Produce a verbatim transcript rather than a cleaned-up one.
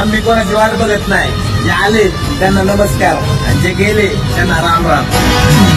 आम्ही कोणा जीवाला बघत नाही, जे आले त्यांना नमस्कार आणि जे गेले त्यांना राम राम।